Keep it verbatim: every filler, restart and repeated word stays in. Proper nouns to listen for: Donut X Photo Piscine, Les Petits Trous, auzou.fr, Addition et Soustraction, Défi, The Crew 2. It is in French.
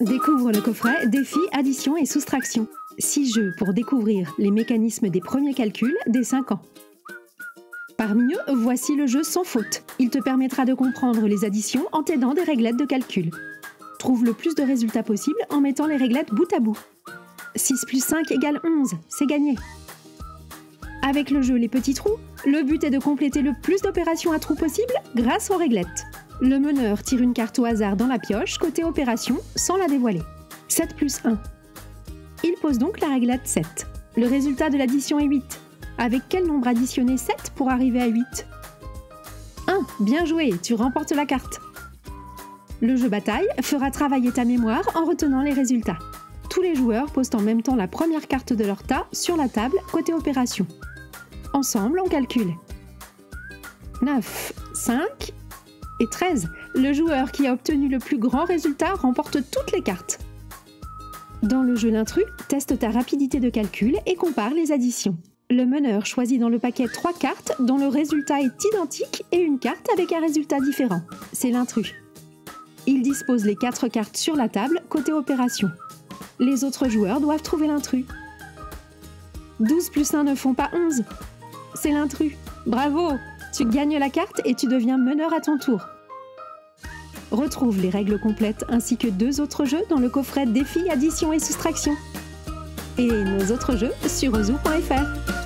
Découvre le coffret Défi, Addition et Soustraction. six jeux pour découvrir les mécanismes des premiers calculs dès cinq ans. Parmi eux, voici le jeu sans faute. Il te permettra de comprendre les additions en t'aidant des réglettes de calcul. Trouve le plus de résultats possible en mettant les réglettes bout à bout. six plus cinq égale onze, c'est gagné. Avec le jeu Les Petits Trous, le but est de compléter le plus d'opérations à trous possible grâce aux réglettes. Le meneur tire une carte au hasard dans la pioche côté opération sans la dévoiler. sept plus un. Il pose donc la réglette sept. Le résultat de l'addition est huit. Avec quel nombre additionner sept pour arriver à huit? un. Bien joué, tu remportes la carte. Le jeu bataille fera travailler ta mémoire en retenant les résultats. Tous les joueurs posent en même temps la première carte de leur tas sur la table côté opération. Ensemble, on calcule. neuf, cinq et treize. Le joueur qui a obtenu le plus grand résultat remporte toutes les cartes. Dans le jeu L'intrus, teste ta rapidité de calcul et compare les additions. Le meneur choisit dans le paquet trois cartes dont le résultat est identique et une carte avec un résultat différent. C'est l'intrus. Il dispose les quatre cartes sur la table côté opération. Les autres joueurs doivent trouver l'intrus. douze plus un ne font pas onze. C'est l'intrus. Bravo! Tu gagnes la carte et tu deviens meneur à ton tour. Retrouve les règles complètes ainsi que deux autres jeux dans le coffret Défi, Addition et Soustraction. Et nos autres jeux sur auzou point fr.